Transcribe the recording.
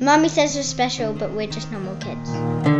Mommy says we're special, but we're just normal kids.